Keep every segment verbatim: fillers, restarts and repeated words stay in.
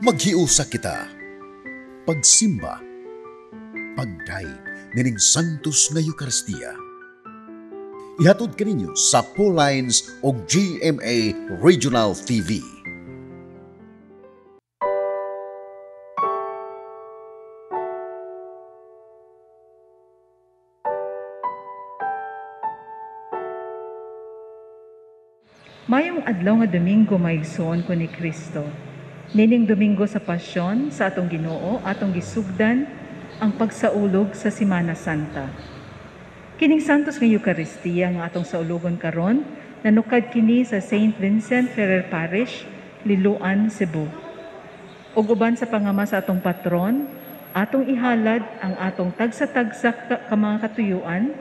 Maghiusa kita, pagsimba, pagdaig nining Santos nga Eucharistia. Ihatod kaninyo sa Paulines o G M A Regional T V. Mayong adlaw nga Domingo maigsoon ko ni Kristo. Nining Domingo sa Pasyon, sa atong Ginoo, atong gisugdan ang pagsaulog sa Semana Santa. Kining santos nga Eucharistia nga atong saulogon karon, nanukad kini sa Saint Vincent Ferrer Parish, Liloan, Cebu. Ug uban sa pangama sa atong patron, atong ihalad ang atong tagsa-tagsa ka mga katuyuan,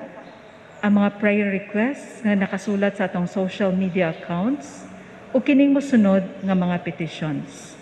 ang mga prayer requests nga nakasulat sa atong social media accounts, o kining mosunod nga mga petitions.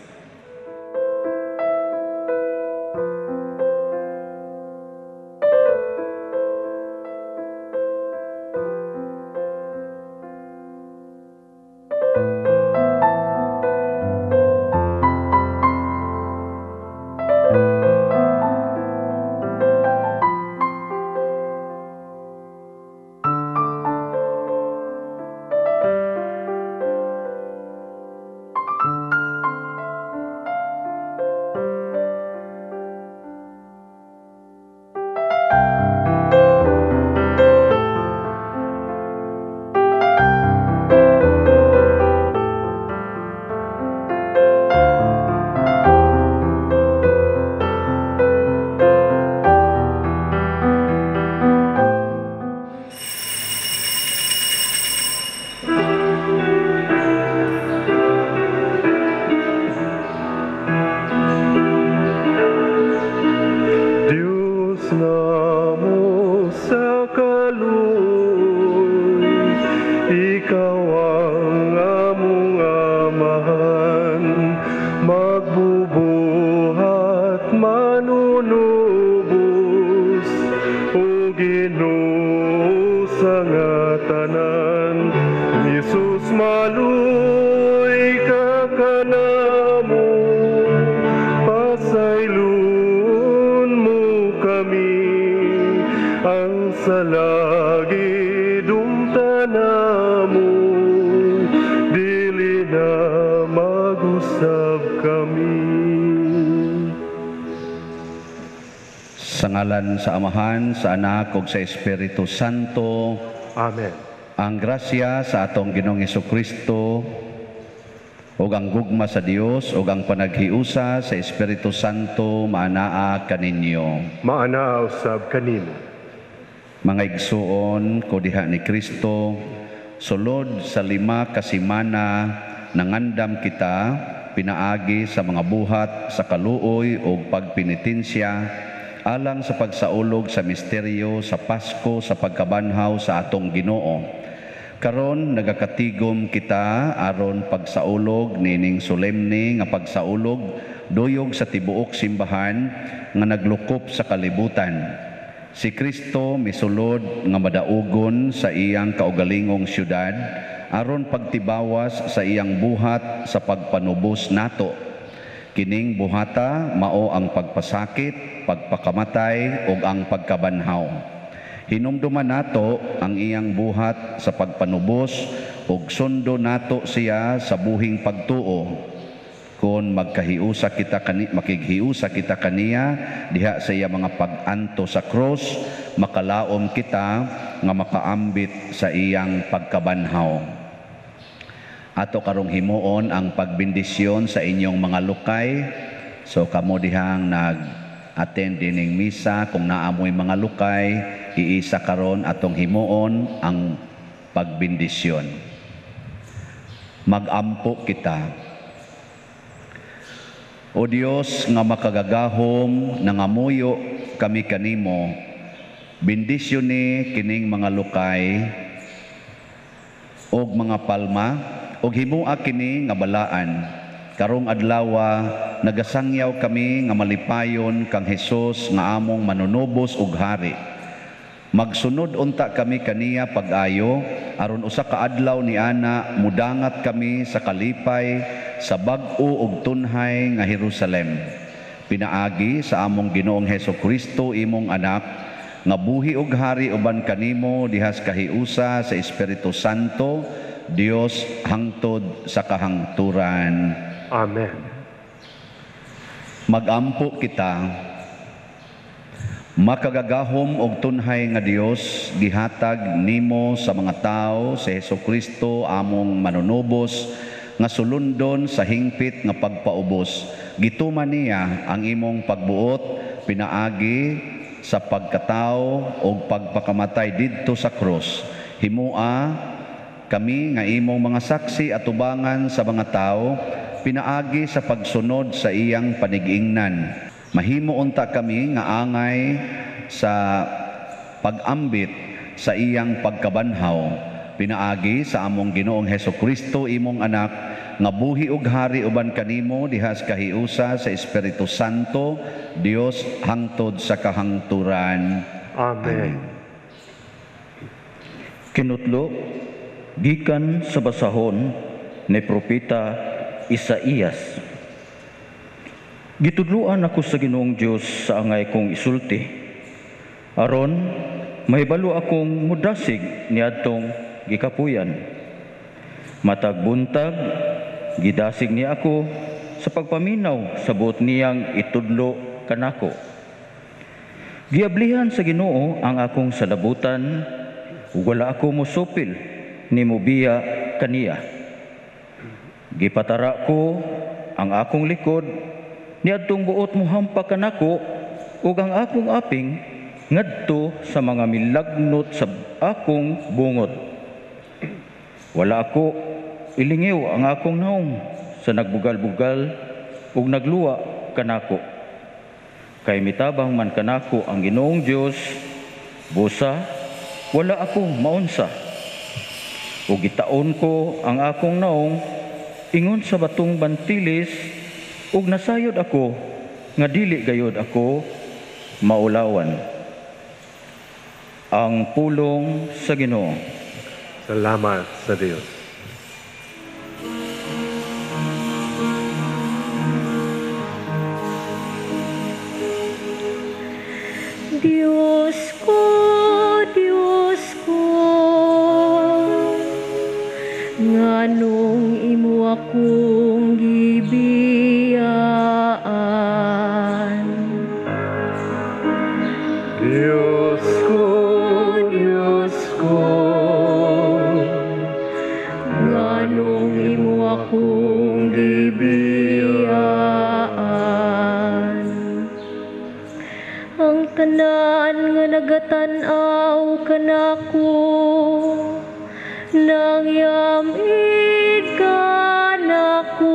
Sa Amahan, sa Anak, ug sa Espiritu Santo. Amen. Ang grasya sa atong Ginoong Hesukristo, ug ang gugma sa Dios, ug ang panaghiusa sa Espiritu Santo maanaa kaninyo. Maanaa usab kanimo. Mga igsuon ko diha ni Kristo, sulod sa lima ka semana nangandam kita pinaagi sa mga buhat sa kaluoy ug pagpenitensya alang sa pagsaulog sa misteryo sa Pasko sa pagkabanhaw sa atong Ginoo. Karon nagakatigom kita aron pagsaulog nining solemne nga pagsaulog duyog sa tibuok simbahan nga naglukop sa kalibutan. Si Kristo misulod nga madaugon sa iyang kaugalingong syudad aron pagtibawas sa iyang buhat sa pagpanubos nato. Kining buhata mao ang pagpasakit, pagpakamatay o ang pagkabanhaw. Hinumduman nato ang iyang buhat sa pagpanubos o sundo nato siya sa buhing pagtuo. Kung magkahiusa kita kani, makighiusa kita kaniya diha sa iya mga paganto sa cross, makalaom kita nga makaambit sa iyang pagkabanhaw. Ato karong himuon ang pagbindisyon sa inyong mga lukay. So kamo dihang nag attend dining misa, kung naamoy mga lukay, iisa karon atong himuon ang pagbindisyon. Magampo kita. O Dios nga makagagahom, nangamuyo kami kanimo, bindisyon ni kining mga lukay og mga palma, og himua kini nga balaan. Karong adlawa, nagasangyaw kami nga malipayon kang Hesus nga among manunubos ug hari. Magsunod unta kami kaniya pag-ayo, aron usa ka adlaw ni ana mudangat kami sa kalipay sa bag-o ug tunhay nga Jerusalem. Pinaagi sa among Ginoong Hesukristo imong anak, nga buhi ug hari uban kanimo dihas kahiusa sa Espiritu Santo, Dios hangtod sa kahangturan. Amen. Magampo kita, makagagahom og tunhay nga Dios gihatag nimo sa mga tao sa Hesukristo among manunubos nga sulundon sa hingpit nga pagpaubos. Gituman niya ang imong pagbuot pinaagi sa pagkatao og pagpakamatay didto sa krus. Himua kami nga imong mga saksi atubangan sa mga tao pinaagi sa pagsunod sa iyang panigingnan. Mahimo unta kami nga angay sa pagambit sa iyang pagkabanhaw pinaagi sa among Ginoong Hesukristo imong anak, nga buhi ug hari uban kanimo dihas kahiusa sa Espiritu Santo, Dios hangtod sa kahangturan. Amen. Amen. Kinutlo gikan sa basahon ni propeta Isaías. Gitudloan ako sa Ginoong Dios sa angay kong isulti, aron mahibalo akong mudasig niadtong gikapuyan. Matag buntag gidasig niya ako sa pagpaminaw sa buot niyang itudlo kanako. Giablihan sa Ginoo ang akong salabutan ug wala ako mosupil ni mubiya kaniya. Gipatara ko ang akong likod niadtong buot muhampa kanako ug ang akong aping ngadto sa mga milagnot sa akong bungot. Wala ako ilingiw ang akong naong sa nagbugal-bugal ug nagluwa kanako. Kay mitabang man kanako ang Ginoong Dios, busa wala ako maunsa. Ug gitaon ko ang akong naong ingon sa batong bantilis ug nasayod ako nga dili gayod ako maulawan. Ang pulong sa Ginoo. Salamat sa Dios. Dios ko, Dios ko, nganong imo akong gibiyaan. Dios ko, Dios ko, nganong imo akong gibiyaan. Ang tanan nga nagatanaw kanako, nangyamid kanako,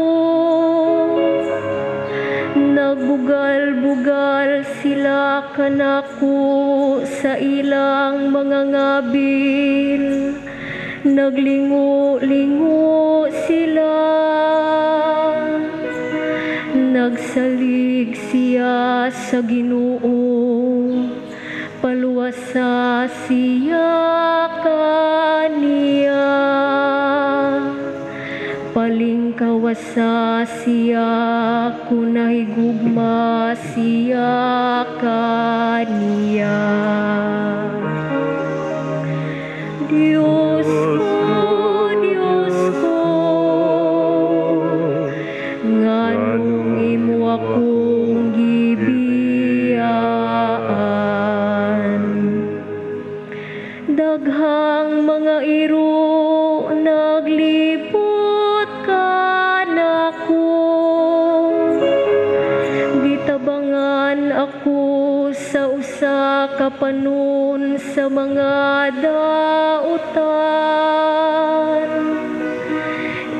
nagbugal-bugal sila kanako sa ilang mga ngabil, naglingo-lingo sila, nagsalig siya sa Ginoo. Paluwasa siya kaniya, palingkawasa siya kunahigugma siya kaniya. Dios ko, Dios ko, nganong imo akong gibiyaan. Daghang mga iro naglipot kanako, gitabangan ako sa usa ka panon sa mga daotan,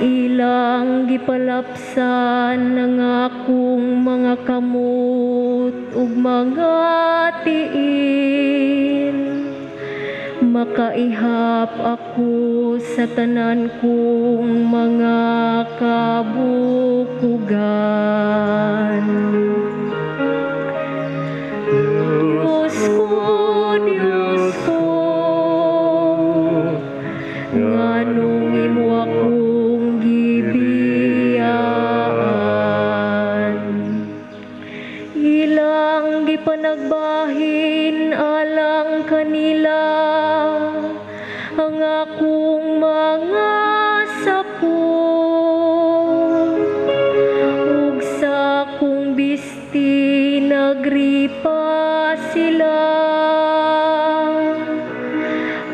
ilang gipalapsan ng akong mga kamot ug mga tiin. Makaihap ako sa tanan kong mga kabukugan. Dios ko, Dios ko, panagbahin alang kanila ang akong mga sapo, ug sa akong bisti nagripa sila.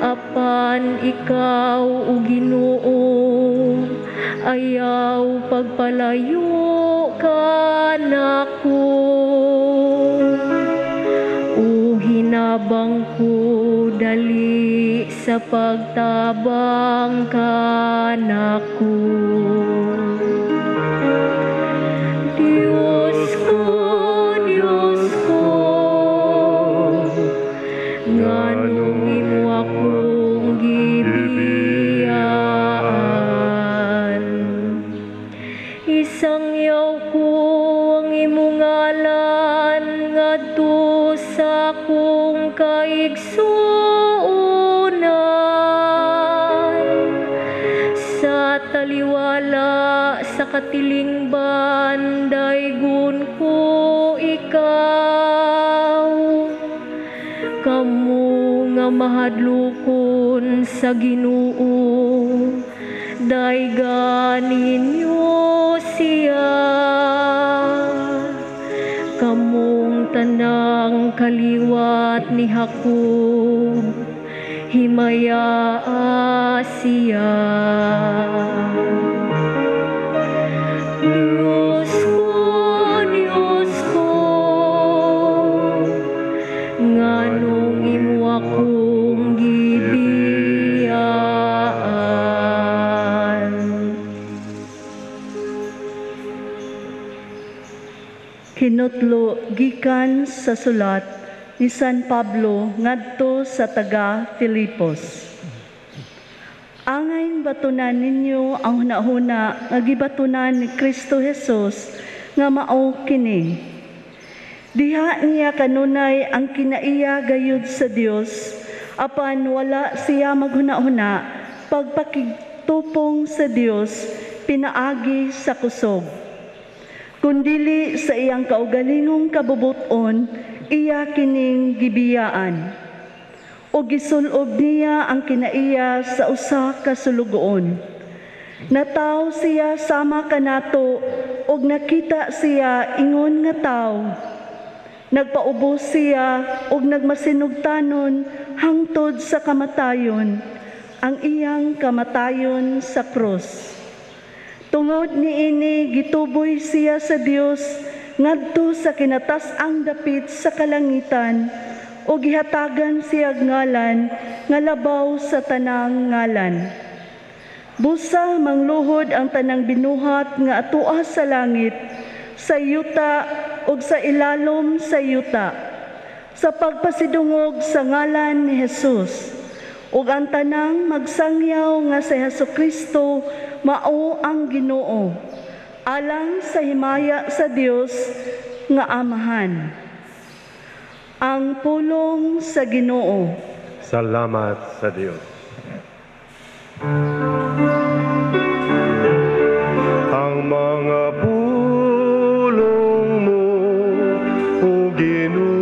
Apan ikaw o Ginoo ayaw pagpalayo ka nako. Hinabang ko dali sa pagtabang ka nako. Diyos ko, Diyos ko, ngano imo akong gibiyaan. Isang yaw ko ang imong ngalan ngadto sa akong kaigsuunan, sa taliwala sa katiling bandaygon ko ikaw, kamu nga mahadlokon sa Ginoo dayganin yo siya. Kamong tanang kaliwat ni Jacob, himaya siya. Diyos ko, Diyos ko, nganong imo akong gibiyaan. Kinutlo gikan sa sulat ni San Pablo ngadto sa taga Filipos. Angay batunan ninyo ang hunahuna nga gibatunan ni Kristo Jesus nga mao kini. Diha niya kanunay ang kinaiya gayud sa Dios, apan wala siya maghunahuna pagpakigtupong sa Dios pinaagi sa kusog, kundili sa iyang kaugalingong kabubuton iya kining gibiyaan, o gisulob niya ang kinaiya sa usa ka sulugoon. Nataw siya sama kanato og nakita siya ingon nga tawo, nagpaubos siya og nagmasinugtanon hangtod sa kamatayon, ang iyang kamatayon sa krus. Tungod niini gituboy siya sa Dios ngadto sa kinatas-ang dapit sa kalangitan, o gihatagan siya ngalan nga labaw sa tanang ngalan. Busa mangluhod ang tanang binuhat nga atua sa langit, sa yuta og sa ilalom sa yuta, sa pagpasidungog sa ngalan ni Hesus, ug ang tanang magsangyaw nga si Hesukristo mao ang Ginoo, alang sa himaya sa Dios nga Amahan. Ang pulong sa Ginoo. Salamat sa Dios. Ang mga pulong mo, o Ginoo,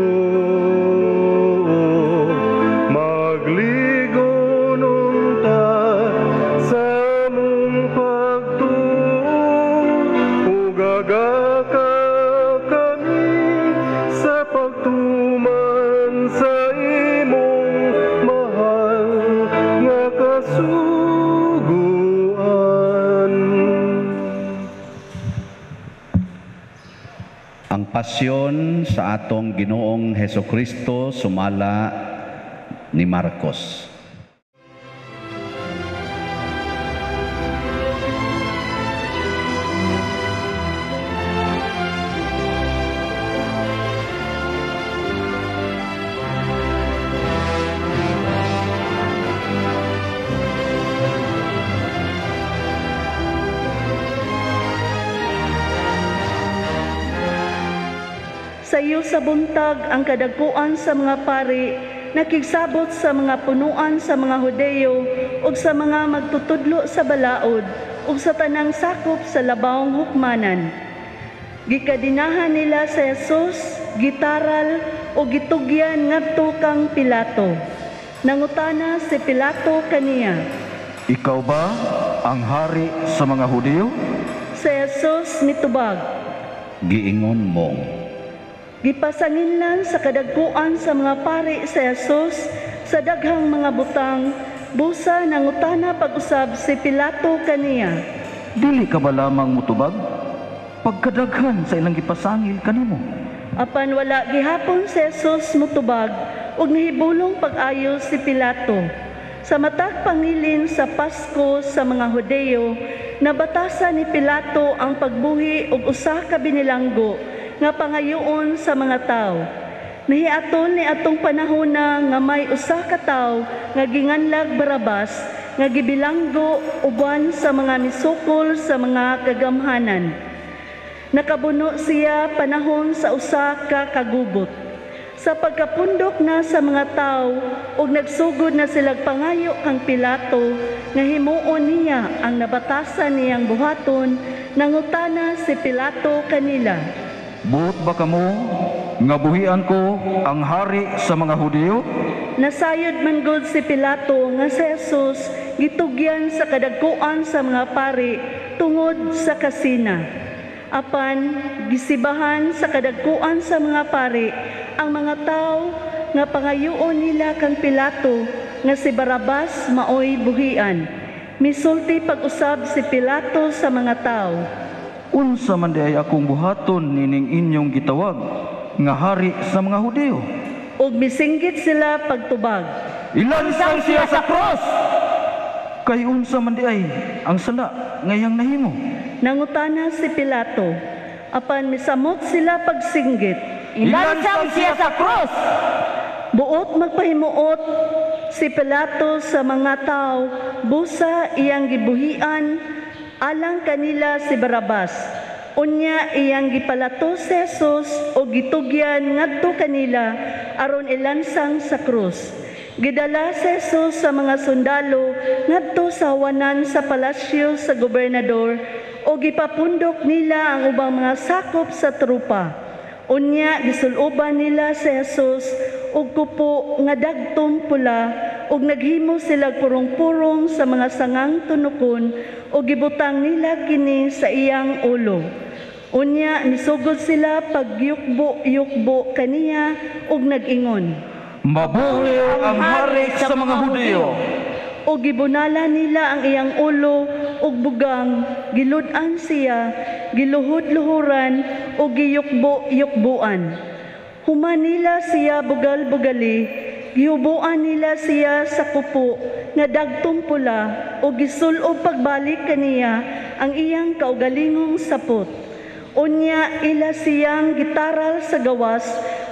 pasyon sa atong Ginoong Hesukristo sumala ni Marcos. Sayo sa buntag ang kadagkuan sa mga pari, nakigsabot sa mga punuan sa mga Hudeyo o sa mga magtutudlo sa balaod o sa tanang sakop sa labawong hukmanan. Gikadinahan nila sa Jesus, gitaral o gitugyan ngadto kang Pilato. Nangutana si Pilato kaniya, "Ikaw ba ang hari sa mga Hudiyo?" Si Jesus nitubag, "Giingon mo." Gipasangin lang sa kadagkuan sa mga pari si Jesus sa daghang mga butang, busa nangutana pag-usab si Pilato kaniya, "Dili ka ba lamang mutubag? Pagkadaghan sa ilang gipasangil kanimo." Apan wala gihapon si Jesus mutubag, ug nahibulong pag-ayo si Pilato. Sa matag pangilin sa Pasko sa mga Hudeyo, nabatasan ni Pilato ang pagbuhi og usa ka binilanggo nga pangayoon sa mga tao. Nahiaton ni atong panahona nga may usa ka tawo nga ginganlag Barabas, nga gibilanggo uban sa mga misukol sa mga kagamhanan. Nakabuno siya panahon sa usa ka kagubot. Sa pagkapundok na sa mga tao, ug nagsugod na silag pangayo kang Pilato, nga himuon niya ang nabatasan niyang buhaton, nangutana si Pilato kanila, "Buot ba kamo nga buhian ko ang hari sa mga Hudiyo?" Nasayod man gud si Pilato nga si Jesus gitugyan sa kadagkuan sa mga pari tungod sa kasina. Apan gisibahan sa kadagkuan sa mga pari ang mga tao nga pangayoon nila kang Pilato nga si Barabas maoy buhian. Misulti pag-usab si Pilato sa mga tao, "Unsa man diay akong buhaton nining inyong gitawag nga hari sa mga Hudiyo?" Ug misinggit sila pagtubag, "Ilansang siya sa cross!" "Kay unsa man diay ang sala ngayang nahimo?" Nangutana si Pilato. Apan misamot sila pagsinggit, "Ilansang siya sa cross!" Buot magpahimuot si Pilato sa mga tao, busa iyang gibuhian alang kanila si Barabas. Unya iyang gipalato si Jesus o gitugyan ngadto kanila aron ilansang sa krus. Gidala si Jesus sa mga sundalo ngadto sa hawanan sa palasyo sa gobernador o gipapundok nila ang ubang mga sakop sa trupa. Unya gisuluban nila si Jesus og kupo nga dagtong pula og naghimo sila purong-purong sa mga sangang tunukon o gibutang nila kini sa iyang ulo. Unya nisugod sila pagyukbo-yukbo kaniya ug nag-ingon, "Mabuhi ang hari sa mga Hudiyo!" O gibunala nila ang iyang ulo ug bugang, giludan siya, giluhod-luhuran o giyukbo-yukbuan. Human nila siya bugal-bugali, gihubuan nila siya sa kupo nga dagtong pula o gisulob pagbalik kaniya ang iyang kaugalingong sapot. Unya ila siyang gitaral sa gawas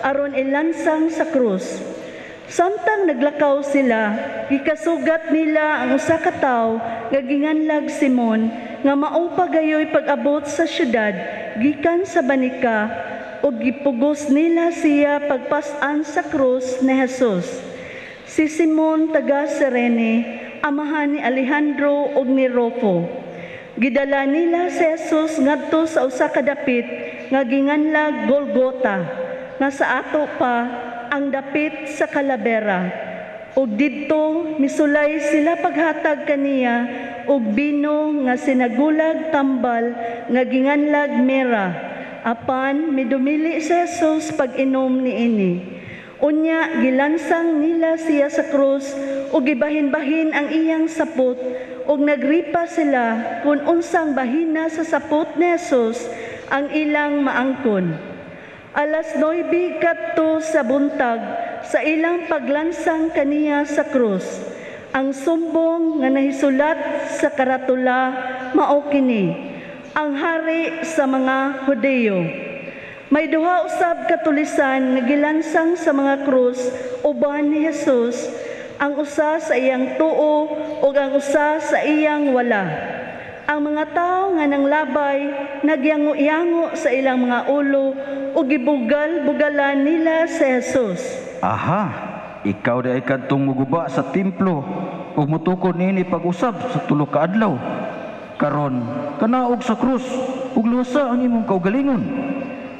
aron ilansang sa krus. Samtang naglakaw sila, gikasugat nila ang usa ka tawo nga ginganlag Simon nga mao pagayoy pag-abot sa syudad gikan sa banika ug gipugos nila siya pagpas-an sa krus ni Jesus. Si Simon taga Sirene, amahan ni Alejandro ug ni Rofo. Gidala nila si Jesus ngadto sa usa ka dapit nga ginganlag Golgota, nga sa ato pa ang dapit sa Kalabera. Ug didto misulay sila paghatag kaniya og bino nga sinagulag tambal nga ginganlag mera. Apan midumili si Jesus pag-inom niini. Unya gilansang nila siya sa krus ug gibahin-bahin ang iyang sapot. Og nagripa sila kung unsang bahina sa sapot ni Jesus ang ilang maangkon. Alas nuwebe kadto sa buntag sa ilang paglansang kaniya sa krus. Ang sumbong nga nahisulat sa karatula mao kini, "Ang hari sa mga Hudeyo." May duha usab ka tulisan nga gilansang sa mga krus uban ni Jesus, ang usa sa iyang tuo o ang usa sa iyang wala. Ang mga tao nga nanglabay, nagyango-yango sa ilang mga ulo o gibugal-bugalan nila si Jesus. "Aha! Ikaw da'y kadtong muguba sa templo o mutukon nini pag-usab sa tulo ka adlaw. Karon, kanaog sa krus ug lusa ang imong kaugalingon."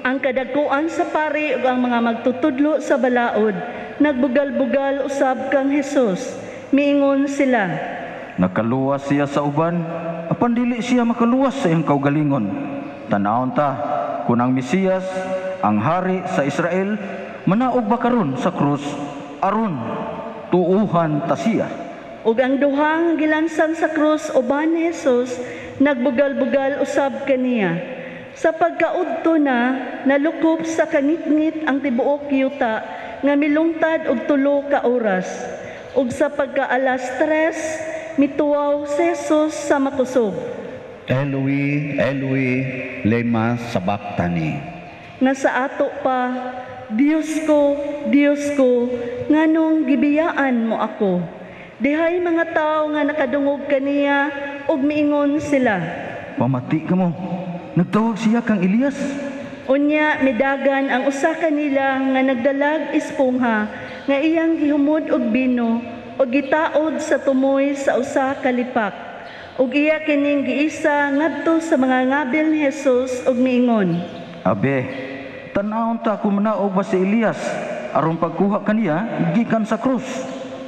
ang kadagkuan sa pari ug ang mga magtutudlo sa balaod, nagbugal-bugal usab kang Hesus. Miingon sila, nakaluwas siya sa uban, apan dili siya makaluwas sa iyang kaugalingon. Tanawon ta kun ang Mesiyas, ang hari sa Israel, manaog ba karon sa krus, aron tuuhan ta siya. Ug ang duhang gilansan sa krus uban ni Hesus, nagbugal-bugal usab kaniya. Sa pagkaudto na, nalukop sa kangitngit ang tibuok yuta nga milungtad og tulo ka oras. Ug sa pagkaalas tres, mituaw si Jesus sa makusog. Eloi, Eloi, lema sabachthani. Nga sa ato pa, Dios ko, Dios ko, nganong gibiyaan mo ako? Dihay mga tao nga nakadungog kaniya ug miingon sila, pamati ka mo. Nagtawag siya kang Elias. Unya midagan ang usa kanila nga nagdalag espongha nga iyang gihumod og bino og gitaod sa tumoy sa usa ka lipak. Ug iya kining giisa ngadto sa mga ngabil ni Hesus og miingon, "Abe, tan-awon ta kung manaog ba si Elias aron pagkuha kaniya gikan sa krus."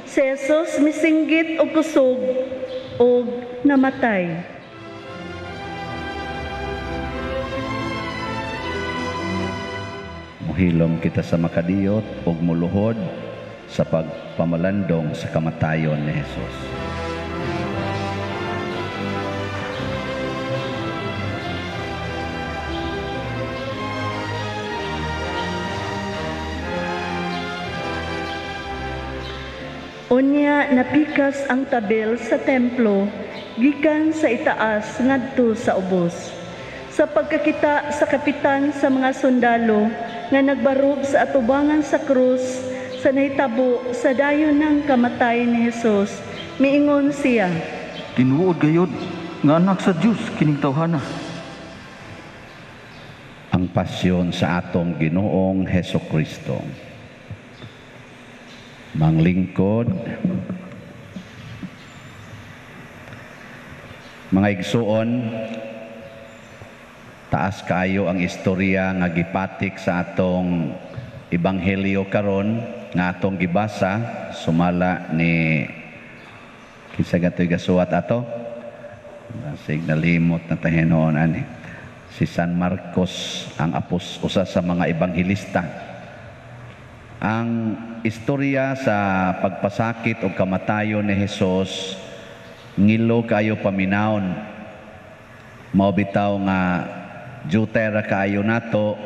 Si Hesus misinggit og kusog og namatay. Hilom kita sa makadiyot ug muluhod sa pagpamalandong sa kamatayon ni Hesus. Unya napikas ang tabel sa templo gikan sa itaas ngadto sa ubos. Sa pagkakita sa kapitan sa mga sundalo nga nagbarog sa atubangan sa krus sa nahitabo sa dayon ng kamatayon ni Hesus, miingon siya, "Tinuod gayud nga anak sa Dios kining tawhana." Ang pasyon sa atong Ginoong Hesukristo. Manglingkod, mga igsoon, taas kaayo ang istorya nga gipatik sa atong ebanghelyo karon nga atong gibasa sumala ni kinsa gatoy gasuwat ato signalimot na tahinon ani si San Marcos ang apos usa sa mga ebanghelista. Ang istorya sa pagpasakit o kamatayon ni Hesus ngilo kaayo paminawon, mao bitaw nga jutera kaayo nato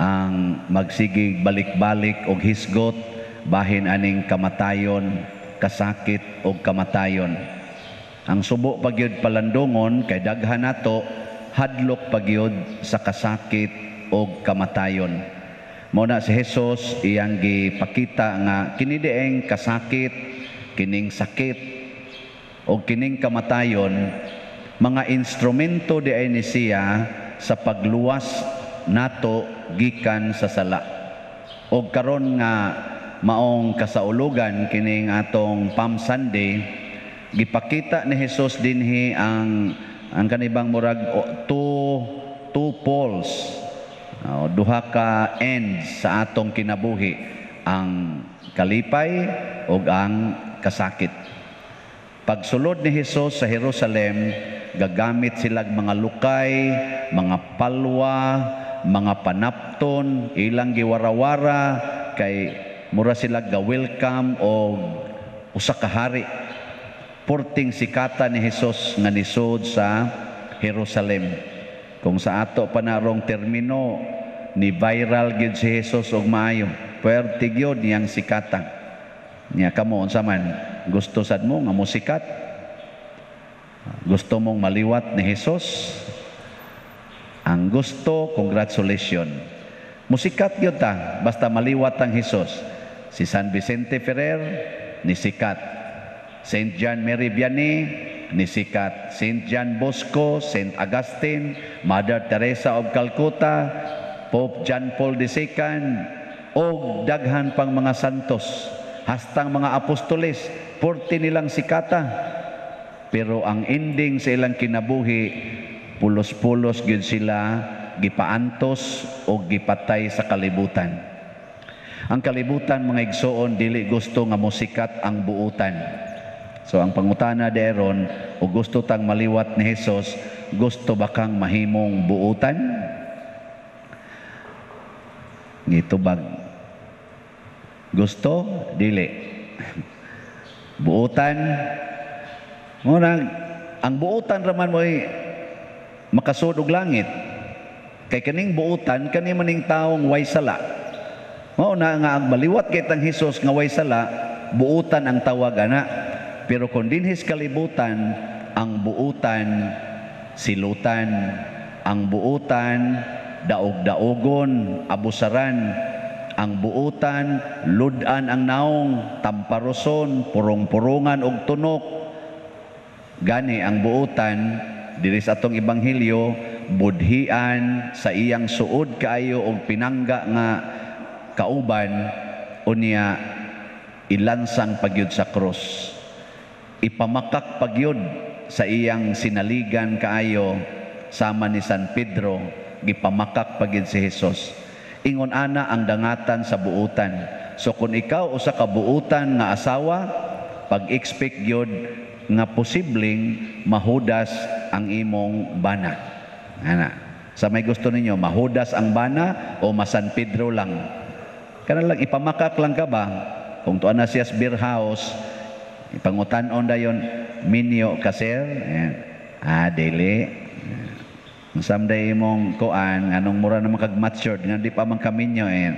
ang magsigig balik-balik og hisgot bahin aning kamatayon, kasakit og kamatayon. Ang subo pagyud palandungon kay daghan nato hadlok pagyud sa kasakit og kamatayon. Mao na si Hesus iyang gipakita nga kini dieng kasakit, kining sakit og kining kamatayon mga instrumento diay ni siya sa pagluwas nato gikan sa sala. Og karon nga maong kasaulogan kining atong Palm Sunday, gipakita ni Hesus dinhi ang ang kanibang murag two two poles, o duha ka ends sa atong kinabuhi, ang kalipay og ang kasakit. Pagsulod ni Hesus sa Jerusalem, gagamit silang mga lukay, mga palwa, mga panapton, ilang giwarawara, kay mura silang ga-welcome o usa ka hari. Porting sikata ni Hesus nga nisod sa Jerusalem. Kung sa ato panarong termino, ni viral gid si Hesus og maayo. Puwerte gyud niyang sikata. Niya kamo unsa man gusto sad mo nga musikat? Gusto mong maliwat ni Hesus? Ang gusto, congratulations. Musikat yun ta, basta maliwat ang Hesus. Si San Vicente Ferrer, nisikat. Saint John Mary Vianney, nisikat. Saint John Bosco, Saint Agustin, Mother Teresa of Calcutta, Pope John Paul the Second, o daghan pang mga santos, hastang mga apostoles, porti nilang sikata. Pero ang ending sa ilang kinabuhi, pulos-pulos gid sila gipaantos o gipatay sa kalibutan. Ang kalibutan mga igsoon dili gusto nga musikat ang buutan. So ang pangutana deron, o gusto tang maliwat ni Hesus, gusto ba kang mahimong buutan? Ngitubag. Gusto dili. Buutan. Muna ang buutan raman mo ay makasod og langit. Kay kaning buutan, kani maning taong way sala. Mao na nga ang maliwat kay tang Hesus nga way sala, buutan ang tawag ana. Pero kun dinhis kalibutan, ang buutan silutan, ang buutan daog-daogon, abusaran, ang buutan ludan ang naong, tamparoson, purong-purungan og tunok. Gani ang buutan. Diri sa atong ebanghelyo, budhian sa iyang suod kaayo og pinangga nga kauban, unya ilansang pagyud sa krus, ipamakak pagyud sa iyang sinaligan kaayo, sama ni San Pedro gipamakak pagyud si Hesus. Ingon ana ang dangatan sa buutan. So kun ikaw usa ka buutan nga asawa, pag-expect gyud nga posibleng mahudas ang imong bana. Ana. Sa may gusto ninyo, mahudas ang bana o masan Pedro lang? Kana lang ipamakak lang ka ba? Kung tuan na siyas beer house, ipangutan-on dayon, minyo kasir, ah, dili. Someday imong kuan, anong mura naman kag-matured, nga di pa man kaminyo, eh.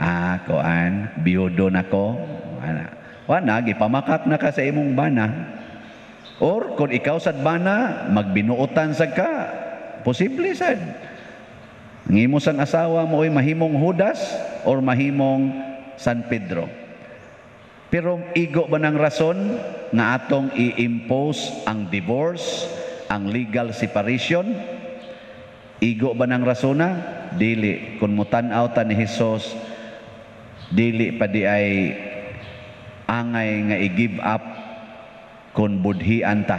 Ah, kuan, biyudo na ko. Ana. Wana, ipamakak na ka sa imong bana. Or kung ikaw sad bana, magbinuotan sad ka. Posible sad. Ang imo sang asawa mo ay mahimong hudas or mahimong San Pedro. Pero igo ba ng rason na atong i-impose ang divorce, ang legal separation? Igo ba ng rason na? Dili. Kung mutan-aw ta ni Hesus, dili pa di ay angay nga i-give up kung budhian ta.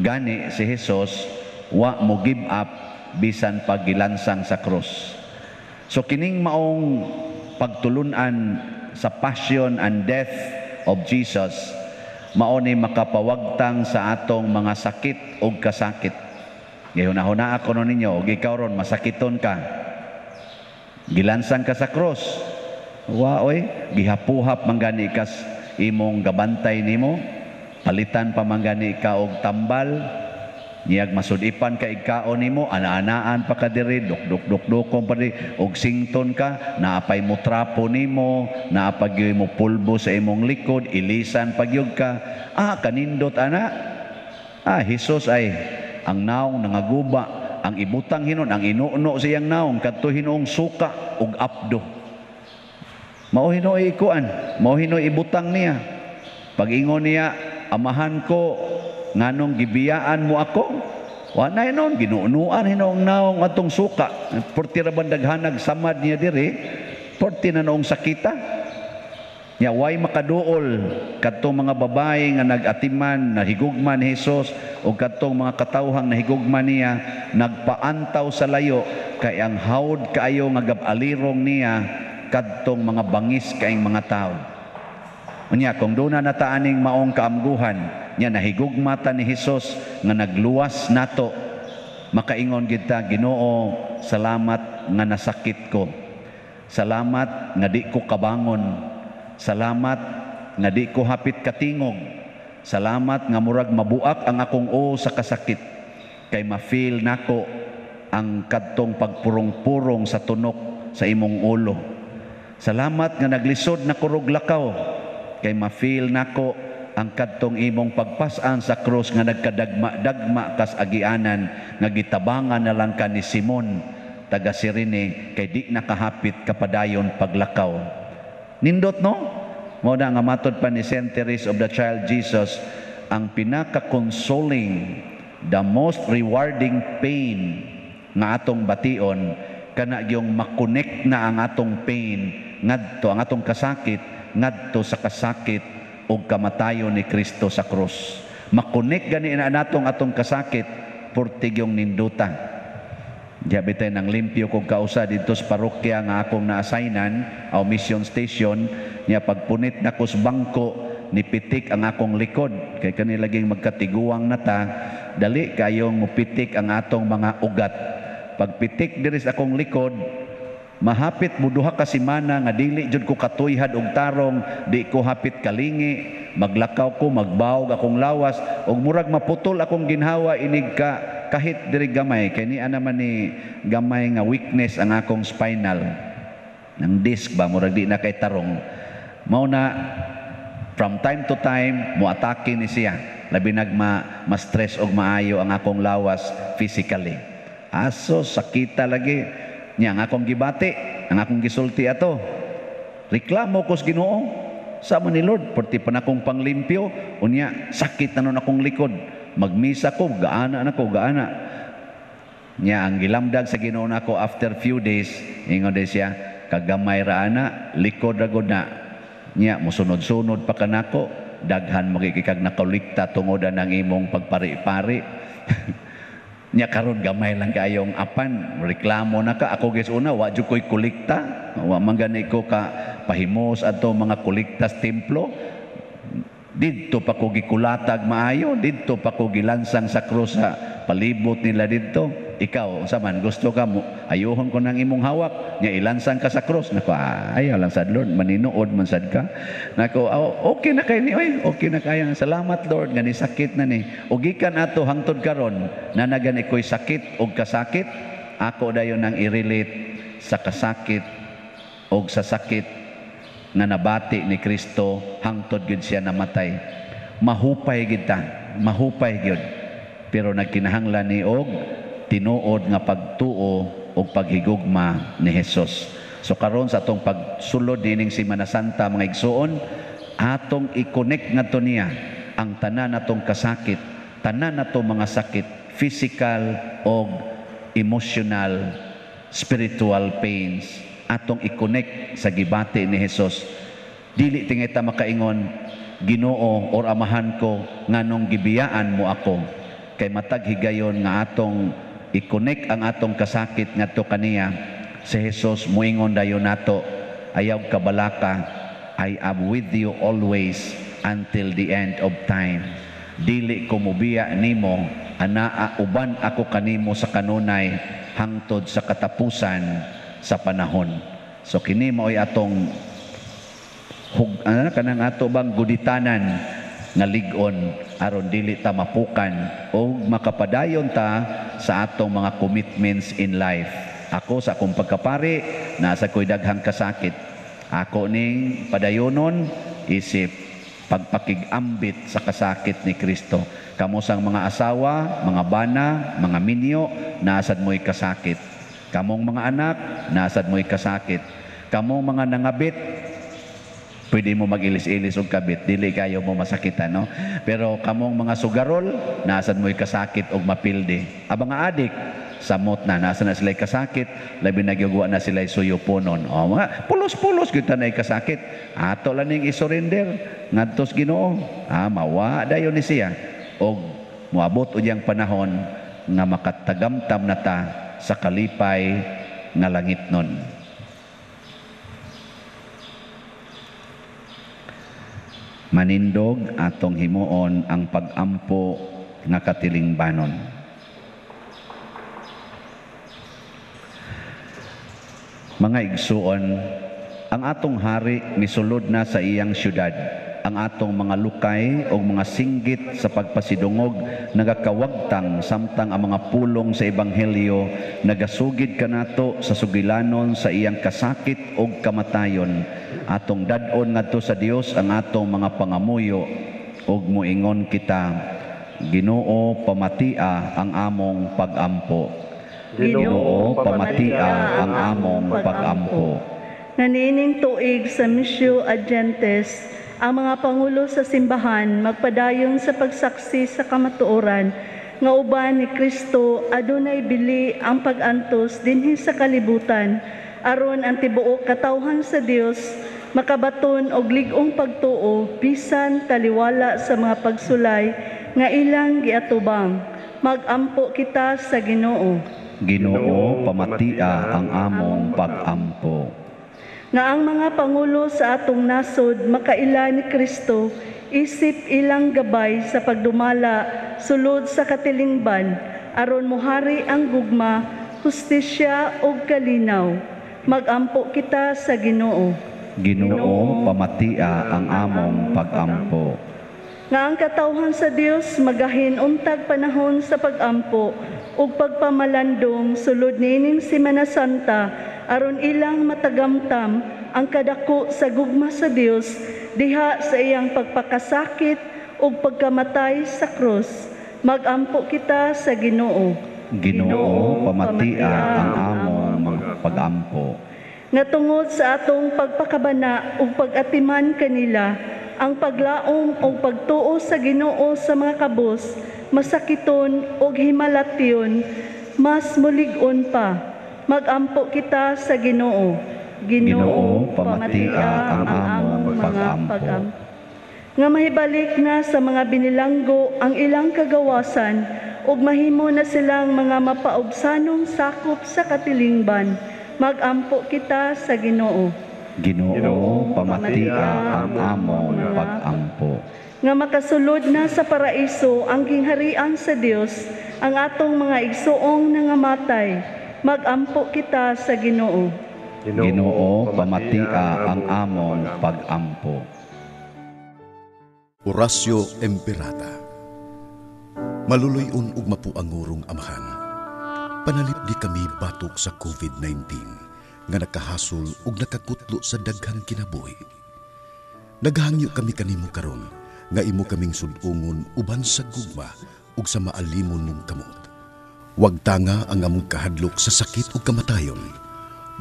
Gani si Hesus, wa mo give up bisan pagilansang sa krus. So kining maong pagtulunan sa passion and death of Jesus, mao ni makapawagtang sa atong mga sakit o kasakit. Gihunahuna ako no ninyo, og ikaw ron masakiton ka, gilansang ka sa krus, wa oy gihapuhap mangani kas imong gabantay nimo, palitan pa mangani ka og tambal, niyag masudipan ka igkaon nimo, ana-anaan pa ka diri, duk-duk-duk-dukong pa diri, og sington ka, naapay mo trapo nimo, naapagyoy mo pulbo sa imong likod, ilisan pagyog ka, ah, kanindot ana, ah, Hesus ay ang naong nangaguba, ang ibutang hinon, ang inuno siyang naong, kadto hinong suka og apdo. Mauhino ikuan, mauhino ibutang niya. Pag-ingon niya, amahan ko, nganong gibiyaan mo ako? Wala hinon, ginuunuan hinong naong atong suka. Porti ra bandaghanag samad niya diri, porti na noong sakita. Nya way makaduol kadtong mga babae nga nagatiman, nahigugman ni Hesus, o kadtong mga katawhang nahigugman niya, nagpaantaw sa layo, kay ang hawd kaayo nga gabalirong niya, kadtong mga bangis kaing mga tao. Unya, kung doon na nataaning maong kaamguhan, niya nahigugmata ni Hesus nga nagluwas nato, makaingon kita, Ginoo, salamat nga nasakit ko. Salamat nga di ko kabangon. Salamat nga di ko hapit katingog. Salamat nga murag mabuak ang akong o sa kasakit. Kay ma-feel nako ang kadtong pagpurong-purong sa tunok sa imong ulo. Salamat nga naglisod na kurog lakaw, kay ma-feel nako ang kadtong imong pagpasan sa krus nga nagkadagma-dagma kas agianan, nga gitabangan na lang ka ni Simon taga Sirene, kay di nakahapit kapadayon paglakaw. Nindot no? Mao na nga matod pa ni Saint Teresa of the Child Jesus, ang pinaka-consoling, the most rewarding pain nga atong bation, kana yung makonect na ang atong pain ngadto, ang atong kasakit ngadto sa kasakit og kamatayon ni Kristo sa krus. Makonect gani na natong atong kasakit portig yung nindutan. Diabete ng limpyo kong kausa dito sa parokya nga akong naasainan o mission station niya pagpunit na kusbangko ni pitik ang akong likod kay kanilaging magkatiguang nata dali kayong mupitik ang atong mga ugat. Pagpitik diri sa akong likod mahapit mo duha ka semana nga dili jud ko katuyhad og tarong, di ko hapit kalingi, maglakaw ko, magbawog akong lawas og murag maputol akong ginhawa inig ka kahit diri gamay, kay niya naman ni gamay nga weakness ang akong spinal ng disc ba, murag di na kay tarong. Mauna, from time to time, muatake ni siya. Labi nagma, ma-stress og maayo ang akong lawas physically. Aso, sakita lagi niya ang akong gibati, ang akong gisulti ato. Reklamo ko sa Ginoo, sama ni Lord, porti pa na akong panglimpyo, unya, sakit na nun akong likod. Magmisa ko, gaana na ko, gaana. Niya, ang gilamdag sa Ginoo nako after few days, ingon din siya, kagamay ra ana, likod ra gud na. Niya, musunod-sunod pa kanako, daghan magikikag nakalikta tungod ang imong pagpari-pari. Niya, karon gamay lang kayong apan, reklamo na ka, ako gisuna, wa jud ko'y kulikta, wa man gani ko ka pahimos adto mga kuliktas templo. Dito pa ko gikulatag maayo, dito pa ko gilansang sa krus sa palibot nila dito. Ikaw, saman, gusto ka mo, ayuhon ko ng imong hawak, niya ilansang ka sa krus. Naku, ayaw lang sad Lord, maninood man sad ka. Naku, oh, okay na kayo ni, oy, okay na kayo. Salamat Lord, gani sakit na ni. Ugikan ato hangtod karon na nagani ko'y sakit o kasakit, ako dayon nang i-relate sa kasakit o sa sakit na nabati ni Kristo hangtod gid siya namatay. Mahupay gid ta, mahupay gid. Pero nagkinahanglan ni og tinuod nga pagtuo og paghigugma ni Hesus. So karon sa atong pagsulod nining Semana Santa mga igsoon, atong i-connect ngadto niya ang tanan natong kasakit, tanan nato mga sakit, physical og emotional, spiritual pains. Atong i-connect sa gibati ni Hesus. Dili tingay ta makaingon, Ginoo or amahan ko nganong gibiyaan mo ako. Kay matag higayon nga atong i-connect ang atong kasakit ngadto kaniya. Si Hesus moingon dayon nato, ayaw kabalaka, I am with you always until the end of time. Dili ko mobiya nimo, anaa uban ako kanimo sa kanunay hangtod sa katapusan sa panahon. So kini maoy atong hug, ano, kanang ato bang guditanan nga lig-on aron dili ta mapukan o makapadayon ta sa atong mga commitments in life. Ako sa akong pagkapari nasa ko'y daghang kasakit. Ako ning padayonon isip pagpakigambit sa kasakit ni Kristo. Kamusang mga asawa, mga bana, mga minyo, nasad mo'y kasakit. Kamong mga anak, nasad mo'y kasakit. Kamong mga nangabit, pwede mo mag-ilis-ilis o kabit. Dili kayo mo masakitan, no? Pero kamong mga sugarol, nasad mo'y kasakit o mapilde. Abang nga adik, samot na. Nasad na sila'y kasakit, labi nagyagawa na sila'y suyupunon. O mga, pulos-pulos, gita na'y kasakit. Ato lang niyong isurrender. Ngantos Ginoo, ah, mawa dayon ni siya. O muabot o diyang panahon na makatagamtam na ta sa kalipay nga langit nun. Manindog atong himuon ang pagampo nga katilingbanon. Mga igsuon, ang atong hari misulod na sa iyang syudad. Ang atong mga lukay o mga singgit sa pagpasidungog nagakawagtang samtang ang mga pulong sa Ebanghelyo nagasugid kanato sa sugilanon sa iyang kasakit o kamatayon. Atong dad-on ngadto sa Dios ang atong mga pangamuyo og muingon kita, Ginoo pamatia ang among pagampo. Ginoo pamatia ang among pagampo. Nanining tuig sa Missio Agentes ang mga pangulo sa simbahan magpadayon sa pagsaksi sa kamatuoran nga uban ni Kristo adunay bili ang pagantos dinhi sa kalibutan aron ang tibuok katawhan sa Dios makabaton og lig-ong pagtuo bisan taliwala sa mga pagsulay nga ilang giatubang. Magampo kita sa Ginoo. Ginoo, pamatia ang among pagampo. Na ang mga pangulo sa atong nasod makaila ni Kristo, isip ilang gabay sa pagdumala sulod sa katilingban, aron mohari ang gugma, hustisya ug kalinaw. Magampo kita sa Ginoo. Ginoo, pamatia ang among pagampo. Nga ang katawhan sa Dios magahin untag panahon sa pagampo ug pagpamalandong sulod nining Semana Santa, aron ilang matagamtam ang kadako sa gugma sa Dios diha sa iyang pagpakasakit ug pagkamatay sa krus. Magampo kita sa Ginoo. Ginoo, pamatia ang among pagampo. Nga tungod sa atong pagpakabana ug pagatiman kanila, ang paglaom o pagtuo sa Ginoo sa mga kabos, masakiton o himalation, mas muligon pa. Magampo kita sa Ginoo. Ginoo, pamatia ang among pagampo. Nga mahibalik na sa mga binilanggo ang ilang kagawasan, ug mahimo na silang mga mapaubsanong sakop sa katilingban. Magampo kita sa Ginoo. Ginoo, pamatia ang among pagampo. Nga makasulod na sa paraiso ang gingharian sa Dios, ang atong mga igsuong nangamatay. Magampo kita sa Ginoo. Ginoo, pamatia ang among pagampo. Horacio Emperata. Maluloy-on ug mapuangurong amahan, panalipdi kami batok sa COVID nineteen nga nakahasol ug nakakutlo sa daghang kinabuhi. Naghangyo kami kanimo karon nga imo kaming sud-ungon uban sa gugma ug sa maalimon mong kamot. Wag tanga ang among kahadlok sa sakit ug kamatayon.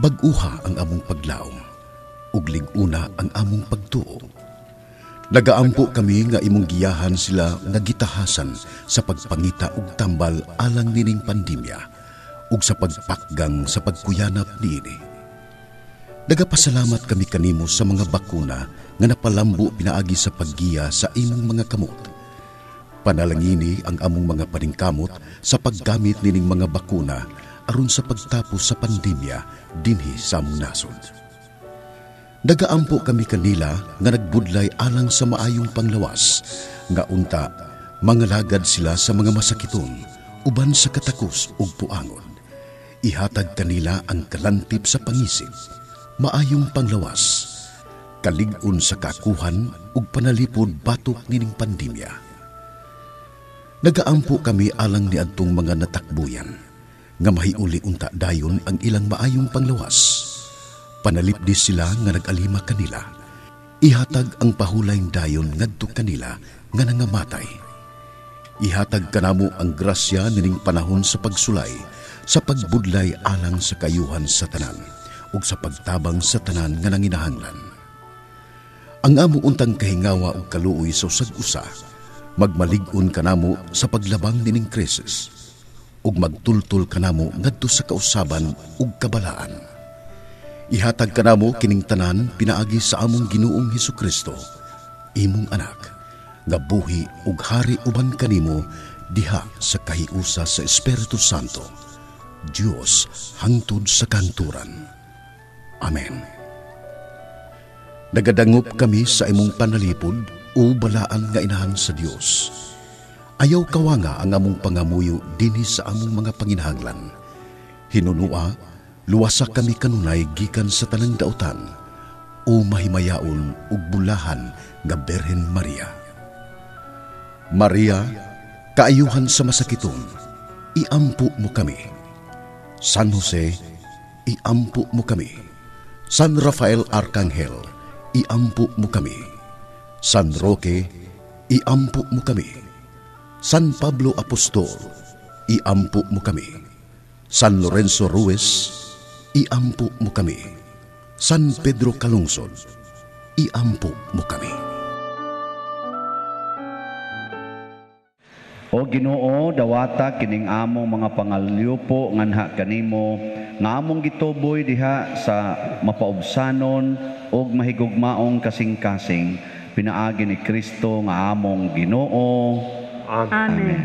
Bag-uha ang among paglaom ug lig-una ang among pagtuo. Nagaampo kami nga imong giyahan sila nga gitahasan sa pagpangita ug tambal alang nining pandemya ug sa pagpakgang sa pagkuyanap niini. Nagapasalamat kami kanimo sa mga bakuna nga napalambo pinaagi sa paggiya sa imong mga kamot. Panalangini ang among mga paningkamot sa paggamit nining mga bakuna aron sa pagtapos sa pandemya dinhi sa among nasod. Nagaampo kami kanila nga nagbudlay alang sa maayong panglawas, nga unta mangalagad sila sa mga masakiton uban sa katakos ug puangon. Ihatag kanila ang kalantip sa pangisip, maayong panglawas, kalig-on sa kakuhan ug panalipod batok nining pandemya. Nagaampo kami alang niadtong mga natakbuyan nga mahiuli unta dayon ang ilang maayong panglawas. Panalipdi sila nga nagalima kanila. Ihatag ang pahulayng dayon ngadto kanila nga nangamatay. Ihatag kanamo ang grasya nining panahon sa pagsulay, sa pagbudlay alang sa kayuhan sa tanan ug sa pagtabang sa tanan nga nanginahanglan. Ang among untang kahingawa ug kaluoy sa usag usa, magmalig-on kanamo sa paglabang nining krisis ug magtultol kanamo ngadto sa kausaban ug kabalaan. Ihatag kanamo kining tanan pinaagi sa among Ginoong Hesukristo, imong anak, nga buhi ug hari uban kanimo diha sa kahiusa sa Espiritu Santo, Dios hangtod sa kanturan. Amen. Nagadangup kami sa imong panalipod o balaan nga inahan sa Dios. Ayaw kawanga ang among pangamuyo dinhi sa among mga panginahanglan. Hinunua, luwasa kami kanunay gikan sa tanang dautan o mahimayaon ug bulahan nga Berhen Maria. Maria, kaayuhan sa masakiton, iampo mo kami. San Jose, iampo mo kami. San Rafael Arkanhel, iampo mo kami. San Roque, iampo mo kami. San Pablo Apostol, iampo mo kami. San Lorenzo Ruiz, iampo mo kami. San Pedro Calungsod, iampo mo kami. O Ginoo, dawata kining among mga pangalyupo nganha kanimo, nga among gituboy diha sa mapaubsanon og mahigugmaong kasing-kasing pinaagi ni Kristo nga among Ginoo. Amen. Amen.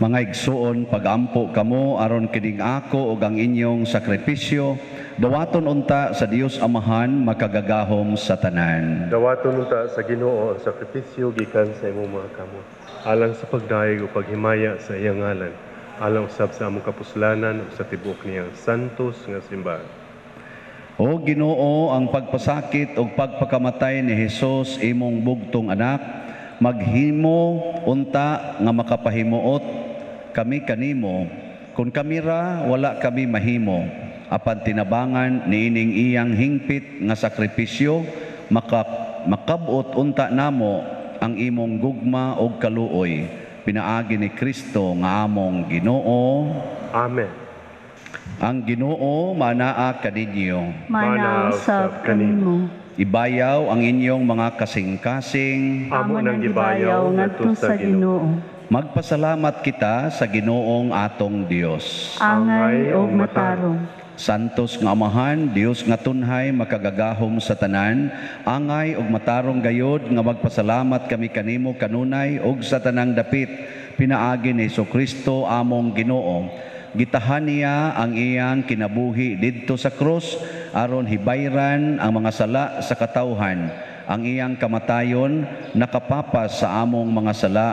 Mga igsoon, pagampo kamo aron kining ako ug ang inyong sakripisyo, dawaton unta sa Dios Amahan makagagahom sa tanan. Dawaton unta sa Ginoo ang sakripisyo gikan sa imong mga kamot, alang sa pagdayeg o paghimaya sa iyang ngalan, alang usab sa among kapuslanan ug sa tibuok niyang santos nga simbahan. O Ginoo, ang pagpasakit ug pagpakamatay ni Hesus imong bugtong anak, maghimo unta nga makapahimuot kami kanimo, kun kami ra wala kami mahimo, apan tinabangan niining iyang hingpit nga sakripisyo makap makabot unta namo ang imong gugma og kaluoy, pinaagi ni Kristo nga among Ginoo. Amen. Ang Ginoo manaa kaninyo, manaa sab kanimo. Ibayaw ang inyong mga kasing-kasing, amo nang gibayaw ngadto sa Ginoo. Magpasalamat kita sa Ginoong atong Dios. Angay og matarong. Santos nga Amahan, Dios nga tunhay makagagahom sa tanan, angay og matarong gayod nga magpasalamat kami kanimo kanunay og sa tanang dapit, pinaagi ni Jesucristo among Ginoo. Gitahan niya ang iyang kinabuhi didto sa krus aron hibayran ang mga sala sa katawhan. Ang iyang kamatayon nakapapas sa among mga sala.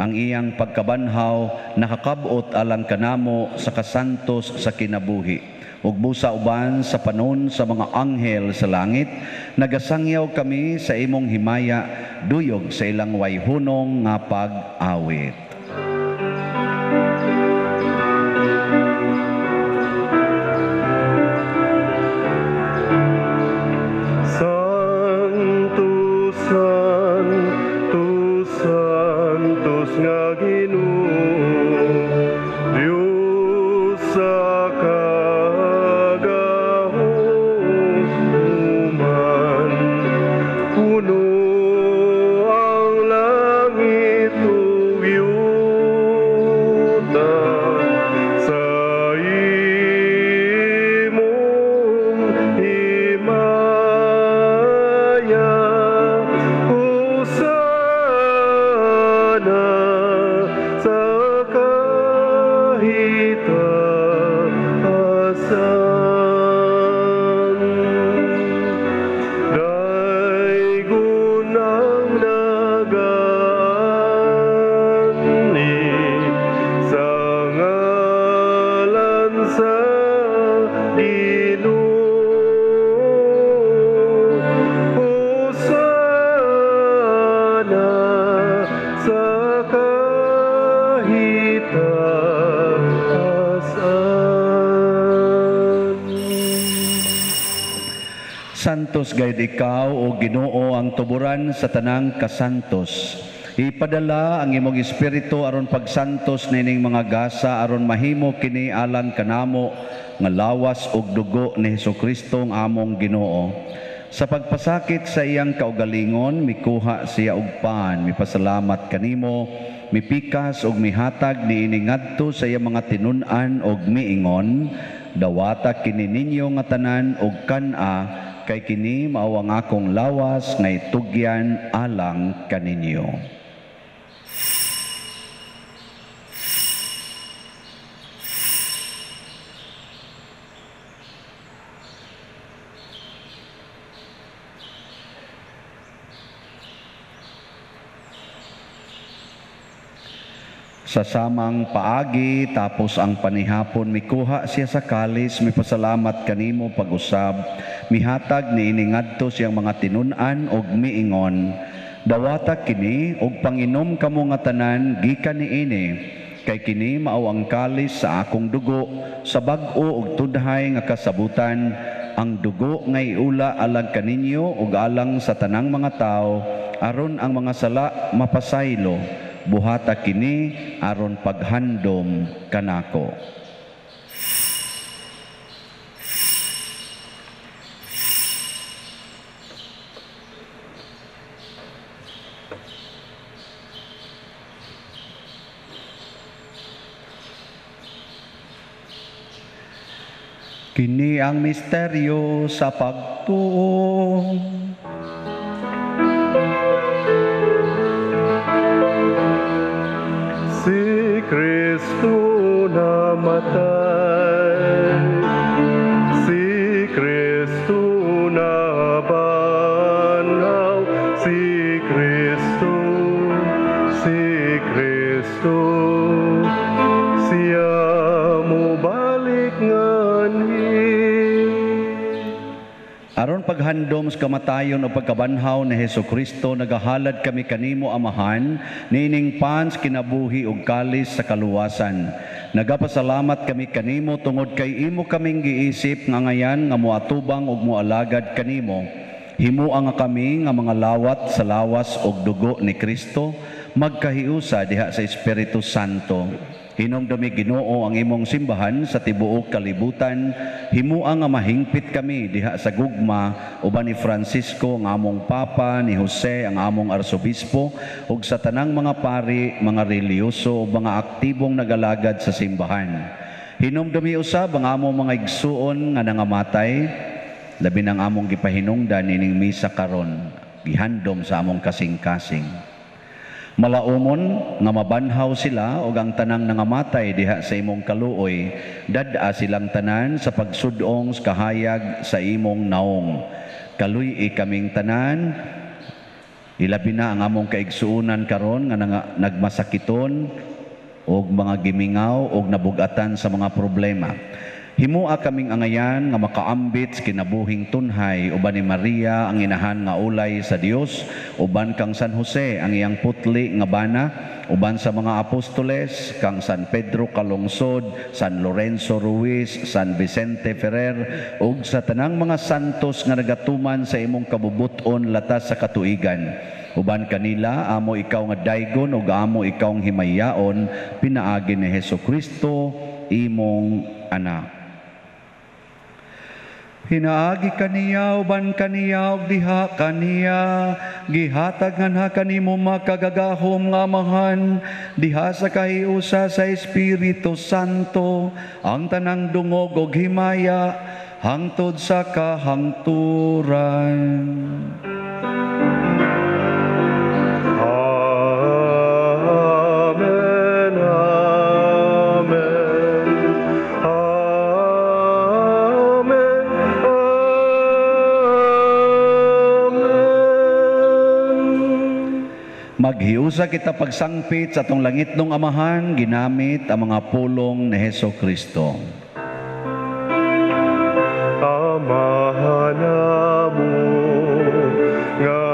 Ang iyang pagkabanhaw nakakabot alang kanamo sa kasantos sa kinabuhi. Ug busa uban sa panon sa mga anghel sa langit, nagasangyaw kami sa imong himaya, duyog sa ilang wayhunong nga pag-awit. Santos gayud ikaw o Ginoo ang tuburan sa tanang kasantos. Ipadala ang imong espiritu aron pagsantos nining mga gasa aron mahimo kini alang kanamo nga lawas ug dugo ni Jesucristo ang among Ginoo. Sa pagpasakit sa iyang kaugalingon, mikuha siya og pan, mipasalamat kanimo, mipikas ug mihatag niini ngadto sa iyang mga tinun-an ug miingon, dawata kini ninyo nga tanan og kan-a kay kini mao ang akong lawas nga itugyan alang kaninyo. Sa samang paagi tapos ang panihapon, mikuha siya sa kalis, mipasalamat kanimo pag-usab, mihatag niini ngadto siyang mga tinun-an og miingon, dawata kini og panginom kamo nga tanan gikan niini kay kini mao ang kalis sa akong dugo sa bag-o og tudhay nga kasabutan, ang dugo nga iula alang kaninyo og alang sa tanang mga tao aron ang mga sala mapasaylo. Buhata kini aron paghandom kanako. Kini ang misteryo sa pagtuo. Christ Aron paghandom sa kamatayon o pagkabanhaw na Heso Kristo, nagahalad kami kanimo amahan, nining pans kinabuhi ug kalis sa kaluwasan. Nagapasalamat kami kanimo tungod kay imo kaming giisip nga ngayan nga moatubang ug moalagad kanimo. Himuang nga kami nga mga lawat sa lawas ug dugo ni Kristo, magkahiusa diha sa Espiritu Santo. Hinumdumi Ginoo ang imong simbahan sa tibuok kalibutan, himuang nga mahingpit kami diha sa gugma uban ni Francisco ang among papa, ni Jose ang among arsobispo ug sa tanang mga pari, mga reliyoso, mga aktibong nagalagad sa simbahan. Hinumdumi usab ang among mga igsuon nga nangamatay, labi nang among gipahinungdan ining misa karon, gihandom sa among kasing-kasing. Malaumon nga mabanhaw sila og ang tanang nangamatay diha sa imong kaluoy, dad-a silang tanan sa pagsudong sa kahayag sa imong naong. Kaluy-i kaming tanan, ilabi na ang among kaigsuunan karon nga nagmasakiton og mga gimingaw og nabugatan sa mga problema. Himua kaming angayan nga makaambit sa kinabuhing tunhay, uban ni Maria ang inahan nga ulay sa Dios, uban kang San Jose ang iyang putli nga bana, uban sa mga apostoles kang San Pedro Calungsod, San Lorenzo Ruiz, San Vicente Ferrer ug sa tanang mga santos nga nagatuman sa imong kabubuton latas sa katuigan. Uban kanila amo ikaw nga daygon ug amo ikaw ang himayaon, pinaagi ni Heso Kristo imong anak. Hinaagi kaniya, uban kaniya, ug diha kaniya, gihatag nga kanimo makagagahom nga amahan, diha sa kahiusa sa Espiritu Santo, ang tanang dungog ug himaya, hangtod sa kahangturan. Maghiusa kita pagsangpit sa atong langitnong amahan, ginamit ang mga pulong ni Heso Kristo. Amahan mo nga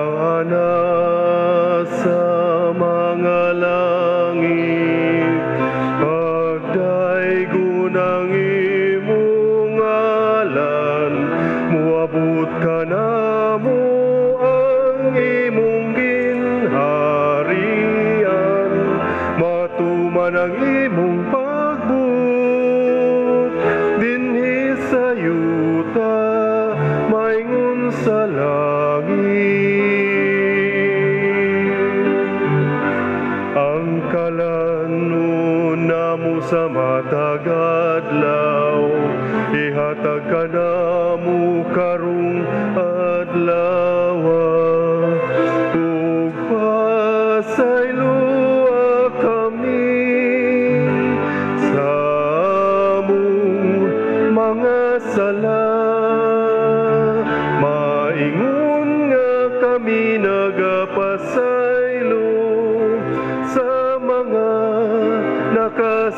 nasa mga langit, pagdaygon ang imong ngalan, muabot ka na mo ang imong ginhalan. Ang imong pagbuk dinhi sa yuta, maingon sa langit. Ang kalanon namo sa matag adlaw, ihatag ka namo karong adlaw.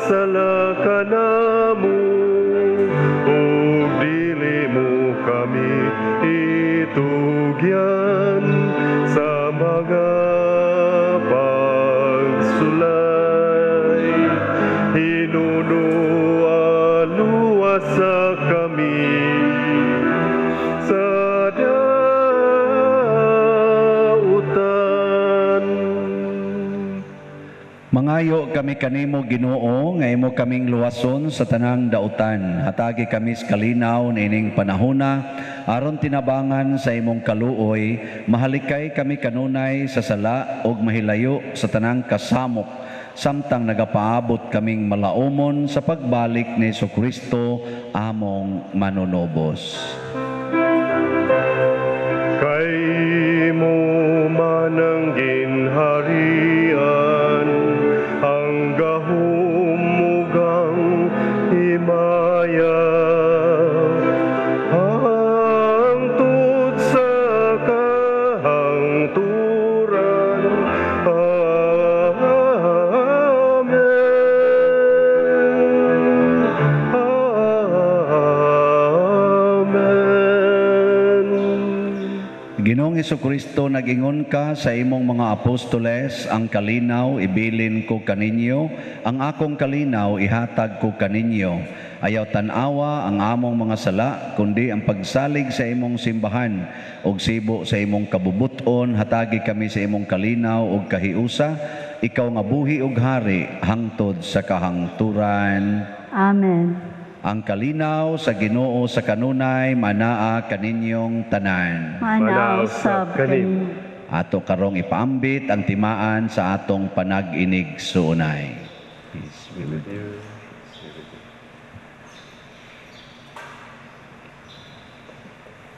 Sala ka namo, o dili mo kami itugyan sa mga pagsulay. Hinunualua sa kami sa dautan. Mangayo kami kanimo Ginoo nga imo kaming luwason sa tanang dautan. Hatagi kami sa kalinaw nining panahona aron tinabangan sa imong kaluoy. Mahalikay kami kanunay sa sala ug mahilayo sa tanang kasamok, samtang nagapaabot kaming malaumon sa pagbalik ni Hesu Kristo among manunobos. Kay mo manang ginharian, gahumugang Heso Kristo, nagingon ka sa imong mga apostoles, ang kalinaw ibilin ko kaninyo, ang akong kalinaw ihatag ko kaninyo. Ayaw tanawa ang among mga sala, kundi ang pagsalig sa imong simbahan, og sibo sa imong kabubuton, hatagi kami sa imong kalinaw og kahiusa, ikaw nga buhi og hari, hangtod sa kahangturan. Amen. Ang kalinaw sa Ginoo sa kanunay, manaa kaninyong tanan. Manao sa kanim. Ato karong ipaambit ang timaan sa atong panag-inig suunay. Peace be with you.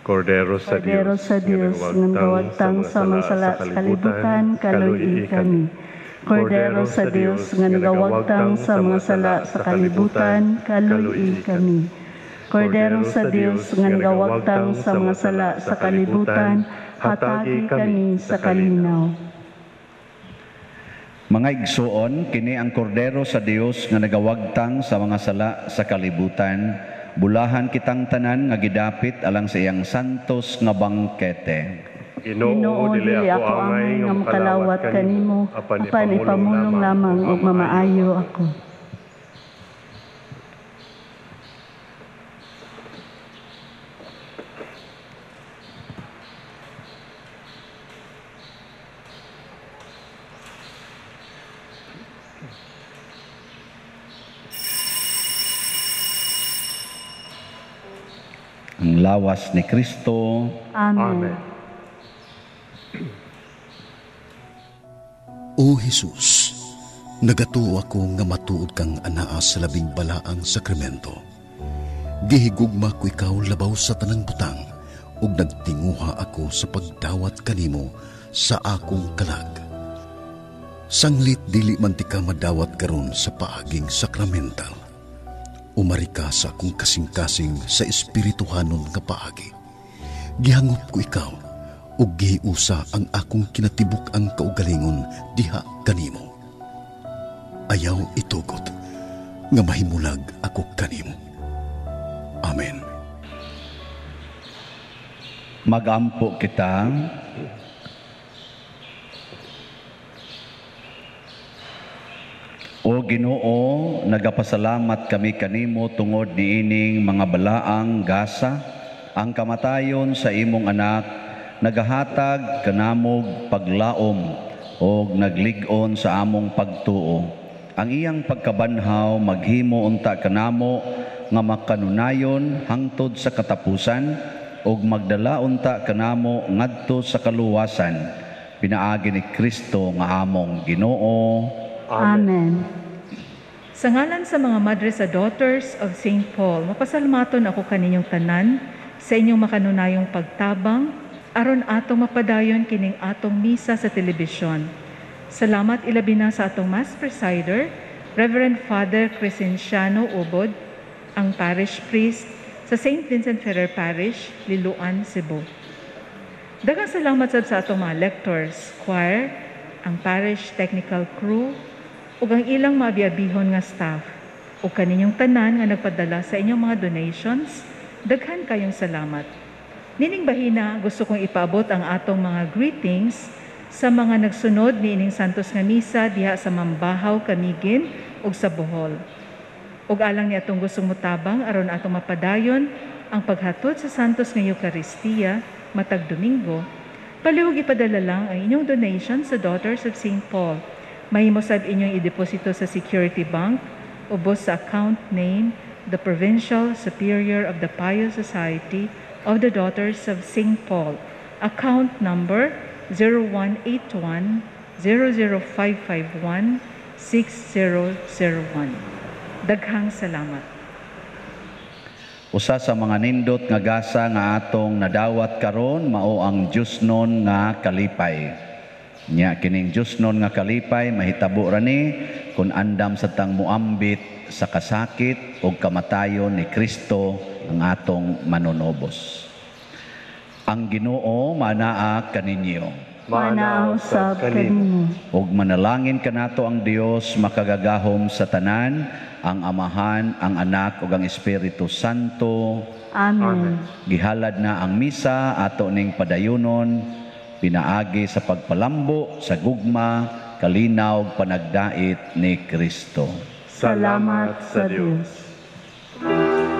Cordero sa Cordero Dios, sa Dios nangawagtang sa masala sa kalibutan, kaluy-i kami. Cordero sa Dios nga nagawagtang sa mga sala sa kalibutan, kaluy-i kami. Cordero sa Dios nga nagawagtang sa mga sala sa kalibutan, hatagi kami sa kalinaw. Mga igsoon, kini ang Cordero sa Dios nga nagawagtang sa mga sala sa kalibutan. Bulahan kitang tanan nga gidapit alang sa iyang santos nga bangkete. Ginoo, dili ako angay nga makalawat kanimo, apan ipamulong lamang og mamaayo ako. Ang lawas ni Kristo. Amen. Amen. O Jesus, nagato ako nga matuod kang anaa sa labing balaang sakramento. Gihigugma ko ikaw labaw sa tanang butang, ug nagtinguha ako sa pagdawat kanimo sa akong kalag. Sanglit dili man ti ka madawat karon sa paaging sakramental. Umarika sa akong kasing-kasing sa espirituhanon nga paagi. Gihangup ko ikaw, ug giusa ang akong kinatibuk ang kaugalingon diha kanimo. Ayaw itugot, nga mahimulag ako kanimo. Amen. Magampo kita. O Ginoo, nagapasalamat kami kanimo tungod niining mga balaang gasa ang kamatayon sa imong anak, nagahatag kanamog paglaom o naglig-on sa among pagtuo. Ang iyang pagkabanhaw maghimo unta kanamo nga makanunayon hangtod sa katapusan o magdala unta kanamo ngadto sa kaluwasan. Pinaagi ni Kristo nga among Ginoo. Amen. Amen. Sa ngalan sa mga madre sa Daughters of Saint Paul, mapasalamaton ako kaninyong tanan sa inyong makanunayong pagtabang, aron atong mapadayon kining atong misa sa telebisyon. Salamat ilabi na sa atong Mass Presider, Reverend Father Crescensiano Obod, ang Parish Priest sa Saint Vincent Ferrer Parish, Liloan, Cebu. Daghang salamat sab sa atong mga lectors, choir, ang Parish Technical Crew, ug ang ilang maabiabihon nga staff, ug kaninyong tanan nga nagpadala sa inyong mga donations, daghan kayong salamat. Nining bahina, gusto kong ipaabot ang atong mga greetings sa mga nagsunod niining Santos nga Misa diha sa Mambahaw, Kamigin, ug sa Bohol. Ug alang ni atong gustong mutabang aron atong mapadayon ang paghatod sa Santos nga Eucharistia matag Domingo. Palihog ipadala lang ang inyong donation sa Daughters of Saint Paul. Mahimo sab inyong ideposito sa Security Bank, ubos sa account name, the Provincial Superior of the Pious Society of the Daughters of Saint Paul, account number zero one eight one, zero zero five five one, six zero zero one. Daghang salamat. Usa sa mga nindot nga gasa nga atong nadawat karon mao ang Diyosnon nga kalipay. Nya kining Diyosnon nga kalipay mahitabo ra ni kun andam sa tang muambit sa kasakit o kamatayon ni Kristo ang atong manonobos. Ang Ginoo manaa kaninyo. Manao sa kanimo. Og manalangin kanato ang Dios makagagahom sa tanan, ang Amahan, ang Anak ug ang Espiritu Santo. Amen. Amen. Gihalad na ang misa ato ning padayonon. pinaagi sa pagpalambo sa gugma, kalinaw, panagdait ni Kristo. Salamat sa Diyos.